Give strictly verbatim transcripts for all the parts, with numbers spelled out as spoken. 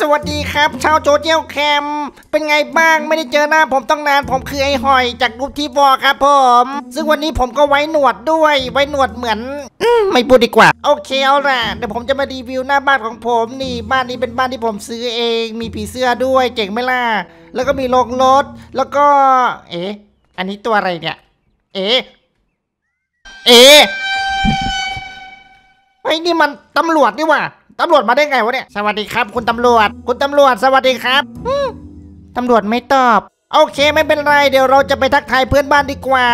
สวัสดีครับชาวโจเจียวแคมเป็นไงบ้างไม่ได้เจอหน้าผมต้องนานผมคือไอหอยจากรูปที่วอครับผมซึ่งวันนี้ผมก็ไว้หนวดด้วยไว้หนวดเหมือนไม่พูดดีกว่าโอเคเอาล่ะเดี๋ยวผมจะมารีวิวหน้าบ้านของผมนี่บ้านนี้เป็นบ้านที่ผมซื้อเองมีผีเสื้อด้วยเจ๋งไหมล่ะแล้วก็มีโรงรถแล้วก็เอ๊ะอันนี้ตัวอะไรเนี่ยเอ๊ะเอ๊ะไอ้นี่มันตำรวจนี่หว่าตำรวจมาได้ไงวะเนี่ยสวัสดีครับคุณตำรวจคุณตำรวจสวัสดีครับตำรวจไม่ตอบโอเคไม่เป็นไรเดี๋ยวเราจะไปทักทายเพื่อนบ้านดีกว่า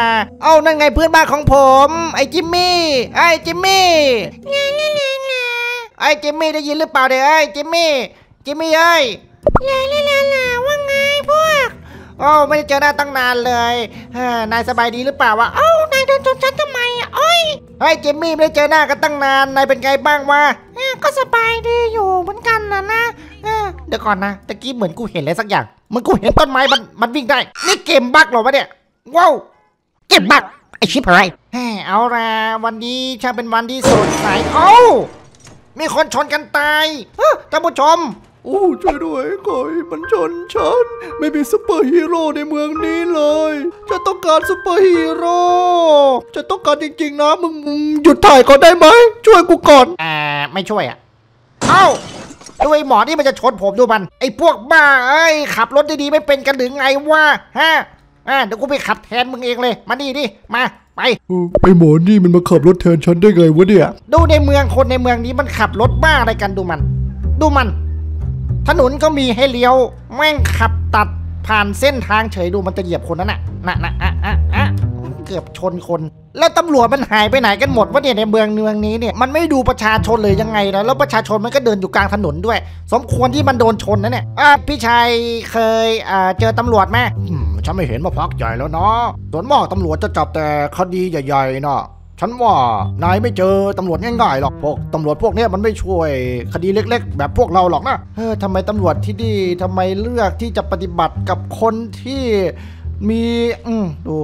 เอานั่นไงเพื่อนบ้านของผมไอ้จิมมี่ไอ้จิมมี่ไอ้จิมมี่ได้ยินหรือเปล่าเดี๋ยวไอ้จิมมี่จิมมี่เอ้ยว่าไงพวกโอ้ไม่ได้เจอหน้าตั้งนานเลยนายสบายดีหรือเปล่าวะเอ้านายเดินชนฉันทำไมอ่ะโอ้ยไอ้จิมมี่ไม่ได้เจอหน้ากันตั้งนานนายเป็นไงบ้างวะก็สบายดีอยู่เหมือนกันนะนะเดี๋ยวก่อนนะตะกี้เหมือนกูเห็นอะไรสักอย่างเหมือนกูเห็นต้นไม้มันมันวิ่งได้นี่เกมบั๊กหรอวะเนี่ยว้าวเกมบั๊กไอชิปอะไรเฮ้เอาละวันนี้ช่างเป็นวันที่สดใสเอ้ามีคนชนกันตายท่านผู้ชมโอ้ช่วยด้วยไอ้ก้อยมันชนฉันไม่มีซูเปอร์ฮีโร่ในเมืองนี้เลยฉันต้องการซูเปอร์ฮีโร่ฉันต้องการจริงๆนะมึงหยุดถ่ายก่อนได้ไหมช่วยกูก่อนอ่าไม่ช่วยอ่ะเอ้าด้วยหมอนี่มันจะชนผมดูมันไอ้พวกบ้าไอ้ขับรถดีๆไม่เป็นกันหรือไงวะฮะอ่าเดี๋ยวกูไปขับแทนมึงเองเลยมาดิดิมาไปไอ้หมอนี่มันมาขับรถแทนฉันได้ไงวะเนี่ยดูในเมืองคนในเมืองนี้มันขับรถบ้าอะไรกันดูมันดูมันถนนก็มีให้เลี้ยวแม่งขับตัดผ่านเส้นทางเฉยดูมันจะเหยียบคนนั้นน่ะน่ะน่ะอ่ะอ่ะอ่ะเกือบชนคนแล้วตำรวจมันหายไปไหนกันหมดวะเนี่ยในเมืองเมืองนี้เนี่ยมันไม่ดูประชาชนเลยยังไงนะแล้วประชาชนมันก็เดินอยู่กลางถนนด้วยสมควรที่มันโดนชนนะเนี่ยอ่ะพี่ชายเคยอ่าเจอตำรวจไหมฉันไม่เห็นมาพักใหญ่แล้วเนาะส่วนมากตำรวจจะจับแต่คดีใหญ่ๆเนาะฉันว่านายไม่เจอตำรวจง่ายๆหรอกพวกตำรวจพวกนี้มันไม่ช่วยคดีเล็กๆแบบพวกเราหรอกนะเฮ้ยทำไมตำรวจที่ดีทำไมเลือกที่จะปฏิบัติกับคนที่มีอืมดู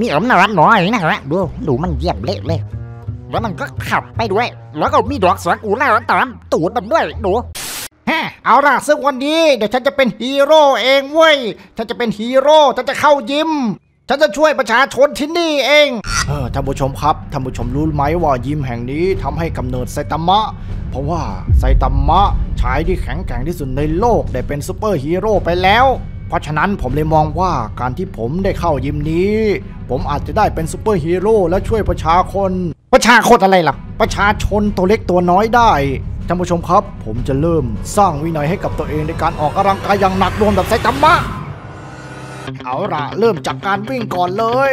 มีอำนาจน้อยนะฮะดูดูมันเยี่ยมเละเลยแล้วมันก็ขับไปด้วยแล้วก็มีดอกสวนกูล่าตามตูดมันด้วยดูเอาล่ะซึ่งวันนี้เดี๋ยวฉันจะเป็นฮีโร่เองเว้ยฉันจะเป็นฮีโร่ฉันจะเข้ายิมฉันจะช่วยประชาชนที่นี่เองเออท่านผู้ชมครับท่านผู้ชมรู้ไหมว่ายิมแห่งนี้ทำให้กำเนิดไซตามะเพราะว่าไซตามะชายที่แข็งแกร่งที่สุดในโลกได้เป็นซูเปอร์ฮีโร่ไปแล้วเพราะฉะนั้นผมเลยมองว่าการที่ผมได้เข้ายิมนี้ผมอาจจะได้เป็นซูเปอร์ฮีโร่และช่วยประชาชนประชาชนอะไรล่ะประชาชนตัวเล็กตัวน้อยได้ท่านผู้ชมครับผมจะเริ่มสร้างวินัยให้กับตัวเองในการออกกำลังกายอย่างหนักหน่วงแบบไซตามะเอาล่ะเริ่มจากการวิ่งก่อนเลย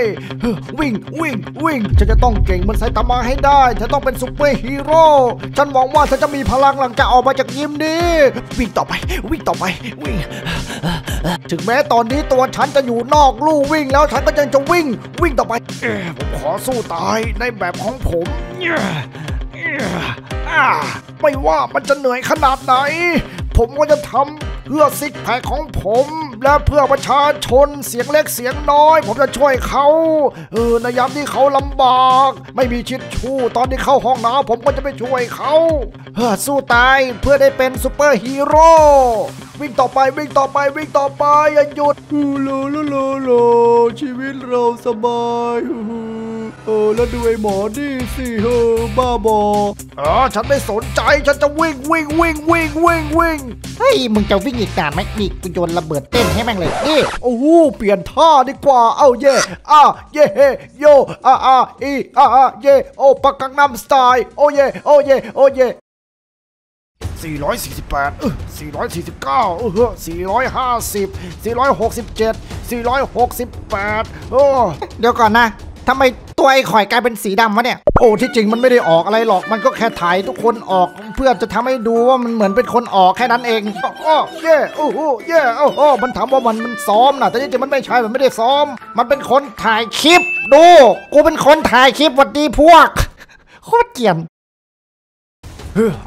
วิ่งวิ่งวิ่งฉันจะต้องเก่งเหมือนไซตามะให้ได้ฉันต้องเป็นซุปเปอร์ฮีโร่ฉันหวังว่าฉันจะมีพลังหลังจากออกมาจากยิมนี้วิ่งต่อไปวิ่งต่อไปวิ่งถึงแม้ตอนนี้ตัวฉันจะอยู่นอกลู่วิ่งแล้วฉันก็ยังจะวิ่งวิ่งต่อไปผมขอสู้ตายในแบบของผมไม่ว่ามันจะเหนื่อยขนาดไหนผมก็จะทำเพื่อซิกแพคของผมและเพื่อประชาชนเสียงเล็กเสียงน้อยผมจะช่วยเขาเออในยามที่เขาลำบากไม่มีทิชชู่ตอนที่เข้าห้องน้ำผมก็จะไปช่วยเขาเพื่อสู้ตายเพื่อได้เป็นซูเปอร์ฮีโร่วิ่งต่อไปวิ่งต่อไปวิ่งต่อไปอย่าหยุดฮูโลโลโลโลชีวิตเราสบายเออแล้วดูไอ้หมอนี่สิเออบ้าบออ๋อฉันไม่สนใจฉันจะวิ่งวิ่งวิ่งวิ่งวิ่งวิ่งเฮ้ยมึงจะวิ่งอีกนานไหมนี่กูโยนระเบิดเต้นให้แม่งเลยนี่โอ้โหเปลี่ยนท่าดีกว่าเอ้าเย่อ่ะเย่เฮโยอ่ะอ่ะอีอ่ะอ่ะเย่โอปักกังนัมสไตล์โอเย่โอเย่โอเย่สี่ร้อยสี่สิบแปด เออ สี่ร้อยสี่สิบเก้า เออ สี่ร้อยห้าสิบ สี่ร้อยหกสิบเจ็ด สี่ร้อยหกสิบแปด เออเดี๋ยวก่อนนะทำไมตัวไอ้ข่อยกลายเป็นสีดำวะเนี่ยโอ้ที่จริงมันไม่ได้ออกอะไรหรอกมันก็แค่ถ่ายทุกคนออกเพื่อจะทำให้ดูว่ามันเหมือนเป็นคนออกแค่นั้นเองอ้อเย่โอ้โหเย่โอ้โหมันถามว่ามันมันซ้อมนะแต่จริงๆมันไม่ใช่มันไม่ได้ซ้อมมันเป็นคนถ่ายคลิปดูกูเป็นคนถ่ายคลิปวันดีพวกโคตรเกลียด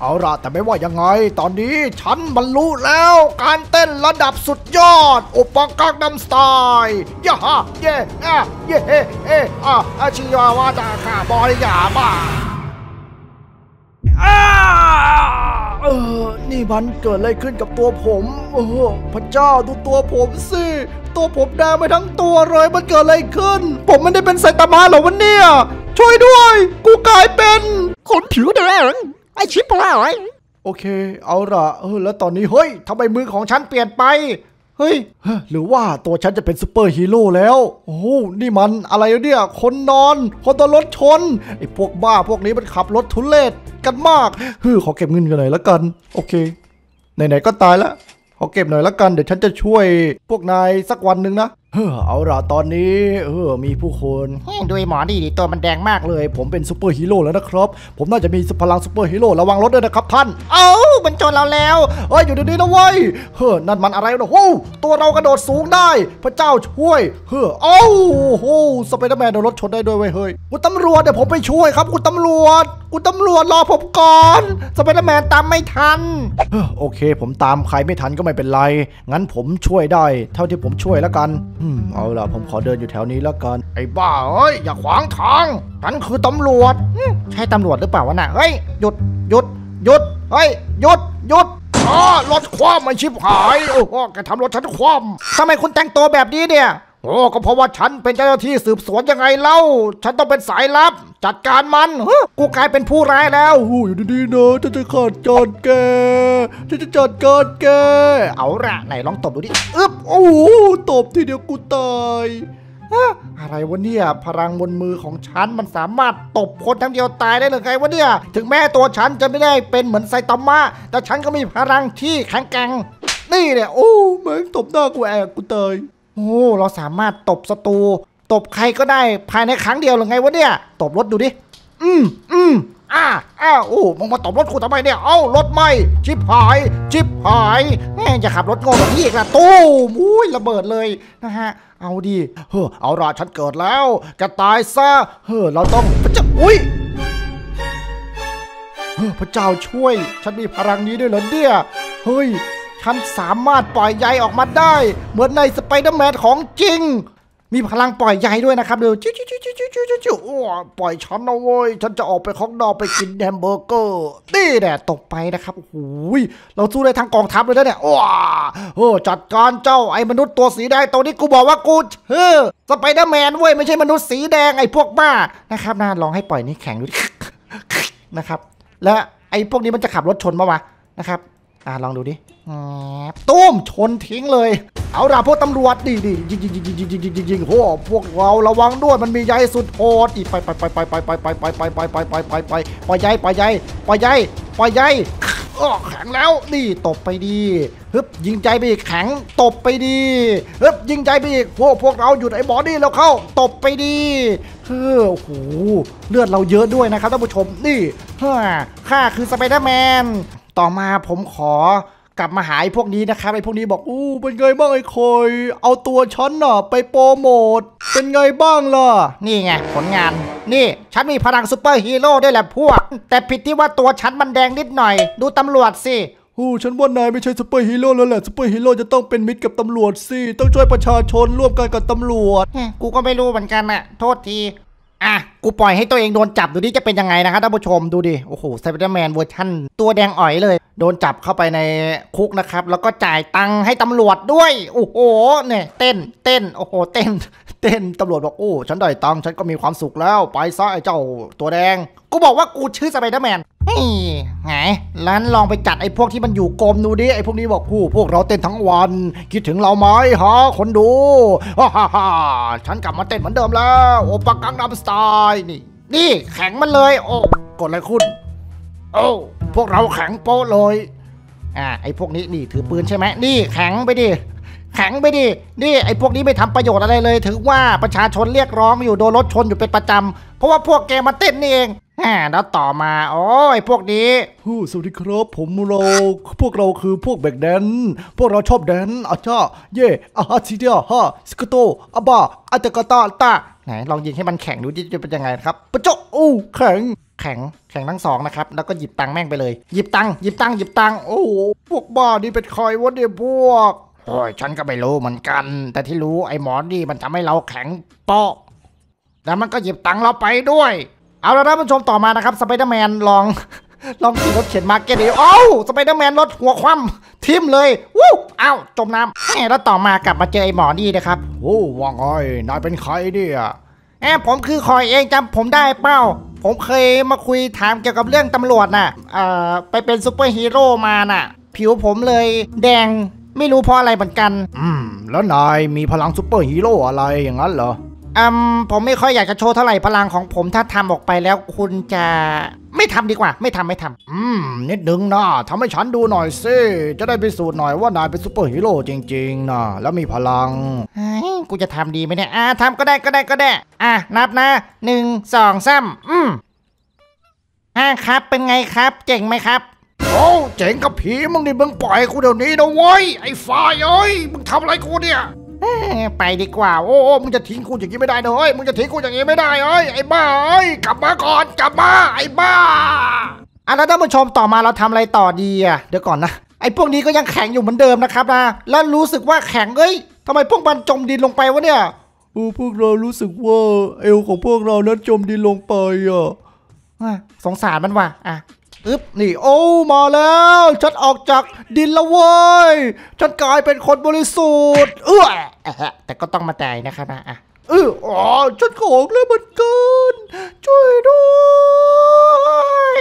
เอาล่ะแต่ไม่ว่ายังไงตอนนี้ฉันบรรลุแล้วการเต้นระดับสุดยอดโอปังกังดัมสไตล์ย่าฮะเย่อะเย่เอเออะอาชิวาวาตาคาบอยยาบ้า เออนี่มันเกิดอะไรขึ้นกับตัวผมโอ้พระเจ้าดูตัวผมสิตัวผมแดงไปทั้งตัวเลยมันเกิดอะไรขึ้นผมไม่ได้เป็นไซตามะหรอวะเนี่ยช่วยด้วยกูกลายเป็นคนผิวแดงไอชิบหายโอเคเอาละเออแล้วตอนนี้เฮ้ยทำไมมือของฉันเปลี่ยนไปเฮ้ยหรือว่าตัวฉันจะเป็นซูเปอร์ฮีโร่แล้วโอ้โหนี่มันอะไรเนี่ยคนนอนคนตัวรถชนไอ้พวกบ้าพวกนี้มันขับรถทุเรศกันมากเฮ้ยขอเก็บเงินกันหน่อยละกันโอเคไหนๆก็ตายละขอเก็บหน่อยละกันเดี๋ยวฉันจะช่วยพวกนายสักวันหนึ่งนะเฮ้อเอาละตอนนี้เออมีผู้คนด้วยหมอนี่ตัวมันแดงมากเลยผมเป็นซูเปอร์ฮีโร่แล้วนะครับผมน่าจะมีพลังซูเปอร์ฮีโร่ระวังรถด้วยนะครับท่านเอ้ามันชนเราแล้วเอ้ยอยู่ดีๆนะเว้ยเฮ้อนั่นมันอะไรนะโอ้ตัวเรากระโดดสูงได้พระเจ้าช่วยเฮ้อเอ้าโอ้สไปเดอร์แมนโดนรถชนได้ด้วยเว้ยเฮ้ยคุณตำรวจเดี๋ยวผมไปช่วยครับคุณตำรวจคุณตำรวจรอผมก่อนสไปเดอร์แมนตามไม่ทันโอเคผมตามใครไม่ทันก็ไม่เป็นไรงั้นผมช่วยได้เท่าที่ผมช่วยแล้วกันอืมเอาล่ะผมขอเดินอยู่แถวนี้แล้วกันไอ้บ้าเอ้ยอย่าขวางทางฉันคือตำรวจใช่ตำรวจหรือเปล่าวะน่ะเฮ้ยหยุดหยุดหยุดเฮ้ยหยุดหยุดอ๋อรถคว่ำมันชิบหายโอ้โหแกทำรถฉันคว่ำทำไมคุณแต่งตัวแบบนี้เนี่ยโอ้ก็เพราะว่าฉันเป็นเจ้าหน้าที่สืบสวนยังไงเล่าฉันต้องเป็นสายลับจัดการมันกูกลายเป็นผู้ร้ายแล้วโอ้ยดีๆนะฉันจะขัดจอดแกฉันจะจัดการแกเอาละไหนลองตบดูดิอึ๊บโอ้โหตบทีเดียวกูตายอะไรวะเนี่ยพลังบนมือของฉันมันสามารถตบคนทั้งเดียวตายได้หรือไงวะเนี่ยถึงแม้ตัวฉันจะไม่ได้เป็นเหมือนไซตามะแต่ฉันก็มีพลังที่แข็งแกร่งนี่เนี่ยโอ้แม่งตบหน้ากูแอกกูตายโอ้เราสามารถตบศัตรูตบใครก็ได้ภายในครั้งเดียวหรือไงวะเนี่ยตบรถดูดิอืมอืมอ้าอ้าอู้มึงมาตบรถกูทำไมเนี่ยเอ้ารถไหมชิบหายชิบหายแม่งจะขับรถโง่แบบนี้อีกละตู้มุ้ยระเบิดเลยนะฮะเอาดิเฮ้อเอาล่ะฉันเกิดแล้วกระตายซะเฮ้อเราต้องพระเจ้าอุ้ยเฮ้อพระเจ้าช่วยฉันมีพลังนี้ด้วยเหรอเนี่ยเฮ้ยฉันสามารถปล่อยใยออกมาได้เหมือนในสไปเดอร์แมนของจริงมีพลังปล่อยใยด้วยนะครับเดี๋ยวจิ้วจิ้วจิ้วจิ้วจิ้วจิ้วจิ้วปล่อยฉันเอาไว้ฉันจะออกไปข้างนอกไปกินแฮมเบอร์เกอร์นี่แหละตกไปนะครับโอ้ยเราสู้ได้ทั้งกองทัพเลยนะเนี่ยโอ้โหจัดการเจ้าไอ้มนุษย์ตัวสีแดงตัวนี้กูบอกว่ากูเฮ้อสไปเดอร์แมนเว้ยไม่ใช่มนุษย์สีแดงไอ้พวกบ้านะครับนะลองให้ปล่อยนี่แข็งดูนะครับและไอ้พวกนี้มันจะขับรถชนมาวะนะครับอ่าลองดูดิตุ้มชนทิ้งเลยเอาล่ะพวกตำรวจดิดิยิงยิงยิงยิงยิงยิงยิงยิงโอ้พวกเราระวังด้วยมันมีใยสุดโหดอีไปไปไปไปไปไปไปไปไปไปไปไปไปไปปล่อยใยปล่อยใยปล่อยใยปล่อยใยอ้อแข็งแล้วนี่ตบไปดีฮึบยิงใจไปอีกแข็งตบไปดีฮึบยิงใจไปอีกพวกพวกเราหยุดไอ้บอดี้แล้วเข้าตบไปดีเฮ้อโอ้โหเลือดเราเยอะด้วยนะครับท่านผู้ชมนี่ฮ่าข้าคือสไปเดอร์แมนต่อมาผมขอกลับมาหาไอ้พวกนี้นะครับไอ้พวกนี้บอกอู้เป็นไงบ้างไอ้คอยเอาตัวฉันน่ะไปโปรโมทเป็นไงบ้างล่ะนี่ไงผลงานนี่ฉันมีพลังซูเปอร์ฮีโร่ด้วยแหละพวกแต่ผิดที่ว่าตัวฉันมันแดงนิดหน่อยดูตำรวจสิอู้ฉันว่านายไม่ใช่ซูเปอร์ฮีโร่แล้วแหละซูเปอร์ฮีโร่จะต้องเป็นมิตรกับตำรวจสิต้องช่วยประชาชนร่วมกันกับตำรวจกูก็ไม่รู้เหมือนกันน่ะโทษทีอ่ะกูปล่อยให้ตัวเองโดนจับดูดิจะเป็นยังไงนะครับท่านผู้ชมดูดิโอ้โหสไปเดอร์แมนเวอร์ชั่นตัวแดงอ๋อยเลยโดนจับเข้าไปในคุกนะครับแล้วก็จ่ายตังค์ให้ตำรวจด้วยโอ้โหเนี่ยเต้นเต้นโอ้โหเต้นเต้นตำรวจบอกโอ้ฉันได้ตังค์ฉันก็มีความสุขแล้วไปซะไอ้เจ้าตัวแดงกูบอกว่ากูชื่อสไปเดอร์แมนนี่ไงร้านลองไปจัดไอ้พวกที่มันอยู่กลมดูดิไอ้พวกนี้บอกผู้พวกเราเต้นทั้งวันคิดถึงเราไหมฮะคนดูฮ่าฮ่าฮ่าฉันกลับมาเต้นเหมือนเดิมแล้วโอปะกังดัมสไตล์นี่นี่แข็งมันเลยโอ้กดอะไรคุณโอ้พวกเราแข็งโป๊ะเลยอ่าไอ้พวกนี้นี่ถือปืนใช่ไหมนี่แข็งไปดิแข็งไปดินี่ไอ้พวกนี้ไม่ทำประโยชน์อะไรเลยถือว่าประชาชนเรียกร้องอยู่โดนรถชนอยู่เป็นประจำเพราะว่าพวกแกมาเต้นนี่เองอ่าแล้วต่อมาโอ้ยพวกนี้ฮู้สวัสดีครับผมเราพวกเราคือพวกแบกแดนพวกเราชอบแดนอาชาเย่อาฮาซิเดียฮาสกุโตอาบาอาตะกาตาตาไหนลองยิงให้มันแข็งดูจะเป็นยังไงครับปะโจอู้แข็งแข็งแข็งทั้งสองนะครับแล้วก็หยิบตังแม่งไปเลยหยิบตังหยิบตังหยิบตังโอ้พวกบ้านี่เป็นใครวะเนี่ยพวกโอ้ยฉันก็ไม่รู้เหมือนกันแต่ที่รู้ไอ้หมอนี่มันทำให้เราแข็งโป๊ะแล้วมันก็หยิบตังเราไปด้วยเอาละท่านผู้ชมต่อมานะครับสไปเดอร์แมนลอง ลองขี่รถเข็นมาเก็ตดิโอ้สไปเดอร์แมนรถหัวคว่ำทิ่มเลยวู้อ้าวจมน้ำแล้วต่อมากลับมาเจอไอ้หมอนี่นะครับโอ้ว่างไงนายเป็นใครเนี่ยแอบผมคือคอยเองจำผมได้เปล่าผมเคยมาคุยถามเกี่ยวกับเรื่องตำรวจน่ะเอ่อไปเป็นซูเปอร์ฮีโร่มาน่ะผิวผมเลยแดงไม่รู้เพราะอะไรเหมือนกันอืมแล้วนายมีพลังซูเปอร์ฮีโร่อะไรอย่างนั้นเหรออืมผมไม่ค่อยอยากจะโชว์เท่าไหร่พลังของผมถ้าทำออกไปแล้วคุณจะไม่ทำดีกว่าไม่ทำไม่ทำอืมนิดนึงนะทำให้ฉันดูหน่อยสิจะได้พิสูจน์หน่อยว่านายเป็นซูเปอร์ฮีโร่จริงๆนะแล้วมีพลังเฮ้ยกูจะทำดีไหมเนี่ยอ่ะทำก็ได้ก็ได้ก็ได้อ่ะนับนะหนึ่งสองสามอืมอ่ะครับเป็นไงครับเจ๋งไหมครับโอ้เจ๋งกับผีมึงนี่มึงปล่อยกูเดี๋ยวนี้นะเว้ยไอ้ฝ่ายเอ้ยมึงทำอะไรกูเนี่ยไปดีกว่าโอ้มึงจะทิ้งกูอย่างนี้ไม่ได้เลยมึงจะทิ้งกูอย่างนี้ไม่ได้เอ้ยไอ้บ้าเอ้ยกลับมาก่อนกลับมาไอ้บ้าอ่ะแล้วท่านผู้ชมต่อมาเราทำอะไรต่อดีอ่ะเดี๋ยวก่อนนะไอ้พวกนี้ก็ยังแข็งอยู่เหมือนเดิมนะครับนะแล้วรู้สึกว่าแข็งเอ้ยทำไมพวกมันจมดินลงไปวะเนี่ยโอ้พวกเรารู้สึกว่าเอวของพวกเรานั้นจมดินลงไปอ่ะสงสารมันว่ะอ่ะอึ๊บนี่โอ้มาแล้วฉันออกจากดินแล้วเว้ยฉันกลายเป็นคนบริสุทธิ์เออแต่ก็ต้องมาตายนะครับนะอ่ะเอออ๋อฉันของแล้วมันเกินช่วยด้วย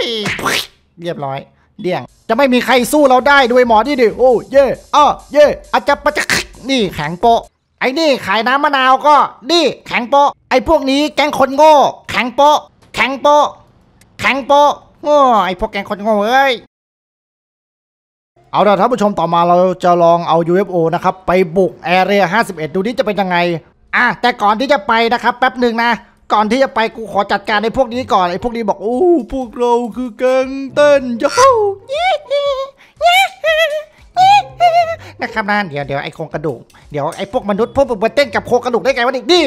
เรียบร้อยเดี่ยงจะไม่มีใครสู้เราได้ด้วยหมอนี่ดิโอ้เย่อ้อเย่อาจจะปะจะนี่แข็งโปะไอ้นี่ขายน้ำมะนาวก็นี่แข็งโปะไอ้พวกนี้แก๊งคนโง่แข็งโปะแข็งโปะแข็งโปะโอ้ไอพวกแกงคนโง่เอ้ยเอาล่ะท่านผู้ชมต่อมาเราจะลองเอา ยู เอฟ โอ นะครับไปบุกแอเรียห้าสิบเอ็ดดูนี่จะเป็นยังไงอ่ะแต่ก่อนที่จะไปนะครับแป๊บหนึ่งนะก่อนที่จะไปกูขอจัดการไอพวกนี้ก่อนไอพวกนี้บอกโอ้พวกเราคือแกงเต้นเย้นะครับนั่นเดี๋ยวเดี๋ยวไอโครงกระดูกเดี๋ยวไอพวกมนุษย์พวกมันเต้นกับโครงกระดูกได้ไงวะนี่ดิ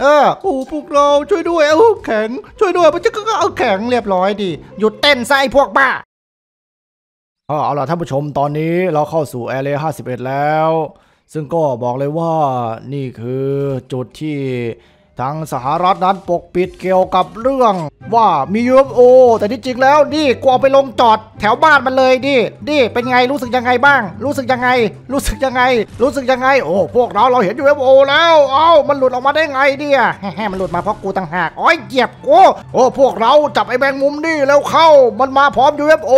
เออโอ้พวกเราช่วยด้วยเอาแข็งช่วยด้วยมันจะก็เอาแข็งเรียบร้อยดิหยุดเต้นซะไอพวกบ้าอ๋อเอาล่ะท่านผู้ชมตอนนี้เราเข้าสู่แอเรียห้าสิบเอ็ดแล้วซึ่งก็บอกเลยว่านี่คือจุดที่ทางสหรัฐนั้นปกปิดเกี่ยวกับเรื่องว่ามี ยู เอฟ โอ แต่ที่จริงแล้วนี่กูเอาไปลงจอดแถวบ้านมันเลยดิดิเป็นไงรู้สึกยังไงบ้างรู้สึกยังไงรู้สึกยังไงรู้สึกยังไงโอ้พวกเราเราเห็น ยู เอฟ โอ แล้วเอ้ามันหลุดออกมาได้ไงเนี่ยแฮ่มันหลุดมาเพราะกูต่างหากอ้อยเหยียบกูโอ้พวกเราจับไอ้แมงมุมนี่แล้วเข้ามันมาพร้อม ยู เอฟ โอ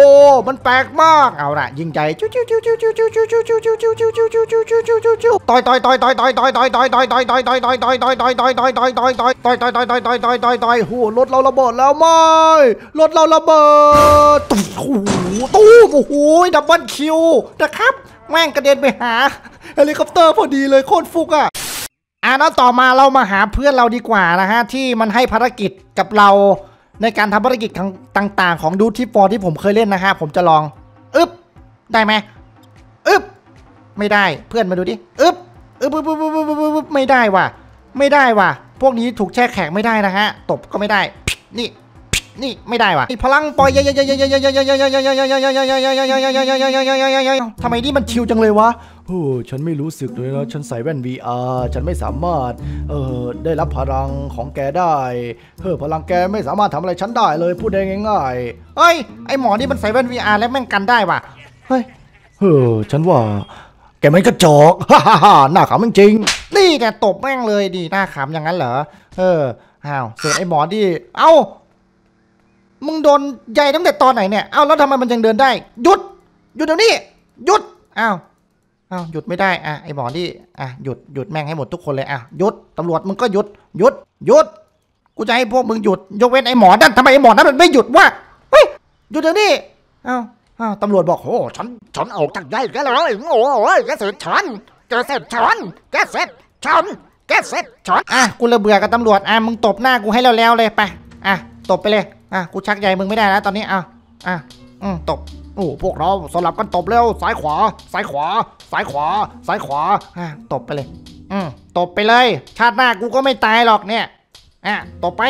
มันแปลกมากเอาละยิงใจจิ้วจิ้วจิ้วจิ้วจิ้วจิ้วจิ้วจิ้วจิ้วจิ้วจิ้วจิ้วจิ้วจิ้วจิ้วจิ้วจิ้วจิ้วต่อยต่อยต่อยต่อยต่อยต่อยต่อยต่อยต่อยต่อยต่อยต่อยต่อยต่อยต่อยต่อยต่อยต่อยต่อยต่อยต่อยต่อยต่อยต่อยต่อยต่อยหูรถเราระเบิดแล้วไม่รถเราระเบิดตู้ตู้โอ้โหดับเบิลคิวนะครับแม่งกระเด็นไปหาเฮลิคอปเตอร์พอดีเลยโคตรฟุกอ่ะอ่ะแล้วต่อมาเรามาหาเพื่อนเราดีกว่านะฮะที่มันให้ภารกิจกับเราในการทำภารกิจต่างๆของดูที่ปอที่ผมเคยเล่นนะฮะผมจะลองอึ๊บได้ไหมอึ๊บไม่ได้เพื่อนมาดูดิอึ๊บอึ๊บอึ๊บอึ๊บอึ๊บไม่ได้ว่ะไม่ได้ว่ะพวกนี้ถูกแช่แข็งไม่ได้นะฮะตบก็ไม่ได้นี่นี่ไม่ได้ว่ะพลังปล่อยทำไมนี่มันชิวจังเลยวะโอ้ฉันไม่รู้สึกเลยนะฉันใส่แว่น วี อาร์ ฉันไม่สามารถเอ่อได้รับพลังของแกได้เฮ้อพลังแกไม่สามารถทำอะไรฉันได้เลยพูดได้ง่ายๆเฮ้ยไอหมอนี่มันใส่แว่น วี อาร์ แล้วแม่งกันได้ว่ะเฮ้ยเฮ้อฉันว่าแกมันกระจอกฮ่าฮ่าฮ่าหน้าขำจริงนี่เนี่ยตบแม่งเลยดิหน้าขำอย่างนั้นเหรอเอออ้าวส่วนไอหมอนี่เอ้ามึงโดนใยตั้งแต่ตอนไหนเนี่ยเอ้าแล้วทำไมมันยังเดินได้หยุดหยุดเดี๋ยวนี้หยุดอ้าวอ้าวหยุดไม่ได้อ่ะไอหมอนี่อ่ะหยุดหยุดแม่งให้หมดทุกคนเลยอ่ะหยุดตำรวจมึงก็หยุดหยุดหยุดกูจะให้พวกมึงหยุดยกเว้นไอหมอนั่นทำไมไอหมอนั่นมันไม่หยุดวะเฮ้ยหยุดเดี๋ยวนี้เอ้าอ้าวตำรวจบอกโอ้ฉันฉันออกจากใยแกแล้วโอ้ยแกเสร็จฉันแกเสร็จฉันแกเสร็จฉันแกเสร็จฉันอ่ะกูเลยเบื่อกับตำรวจอ่ะมึงตบหน้ากูให้แล้วๆเลยไปอ่ะตบไปเลยอ่ะกูชักใยมึงไม่ได้แล้วตอนนี้อ่ะอ่ะอืมตบโอ้พวกเราสลับกันตบเร็วซ้ายขวาซ้ายขวาซ้ายขวาซ้ายขวาอ่ะตบไปเลยอืมตบไปเลยชาติหน้ากูก็ไม่ตายหรอกเนี่ยอ่ะตบไป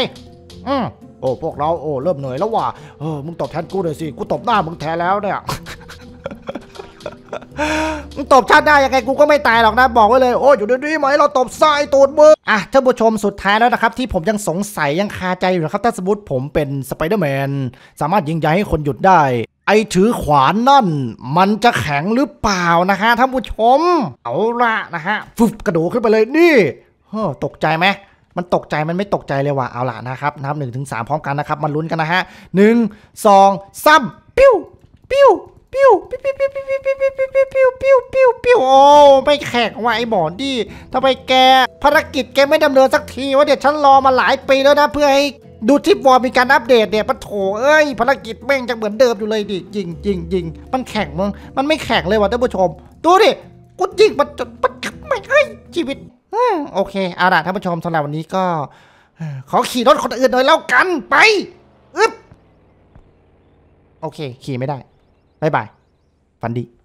อืมโอ้พวกเราโอ้เริ่มเหนื่อยแล้วว่ะเออมึงตบแทนกูเลยสิกูตบหน้ามึงแทนแล้วเนี่ย มึงตบชาติได้ยังไงกูก็ไม่ตายหรอกนะบอกไว้เลยโอ้ยอยู่ดีๆไหมเราตบไส้ตูดมืออ่ะท่านผู้ชมสุดท้ายแล้วนะครับที่ผมยังสงสัยยังคาใจอยู่นะครับถ้าสมมติผมเป็นสไปเดอร์แมนสามารถยิงยาให้คนหยุดได้ไอ้ถือขวานนั่นมันจะแข็งหรือเปล่านะฮะท่านผู้ชมเอาละนะฮะฟึบกระโดดขึ้นไปเลยนี่เฮ้อตกใจไหมมันตกใจมันไม่ตกใจเลยว่ะเอาละนะครับนับหนึ่งถึงสามพร้อมกันนะครับมันลุ้นกันนะฮะหนึ่งสองสามปิ้วปิ้วปิ้วปิ้วปิ้วปิ้วปิ้วปิ้วปิ้วปิ้วปิ้วปิ้วปิ้วปิ้วโอ้ไม่แข็งว่ะไอ้หมอนี่ทำไมแกภารกิจแกไม่ดำเนินสักทีว่าเดี๋ยวฉันรอมาหลายปีแล้วนะเพื่อให้ดูทิปวอลมีการอัปเดตเนี่ยปะโถเอ้ยภารกิจแม่งจะเหมือนเดิมอยู่เลยดิยิงยิงยิงมันแข็งมึงมันไม่แข็งเลยว่ะท่านผู้ชมดูดิกูยิงมันจนมันไม่เอ้ยชีวิตโอเคเอาล่ะท่านผู้ชมสำหรับวันนี้ก็ขอขี่รถคนอื่นหน่อยแล้วกันไปอึ๊บโอเคขี่ไม่ได้บ๊ายบายฝันดี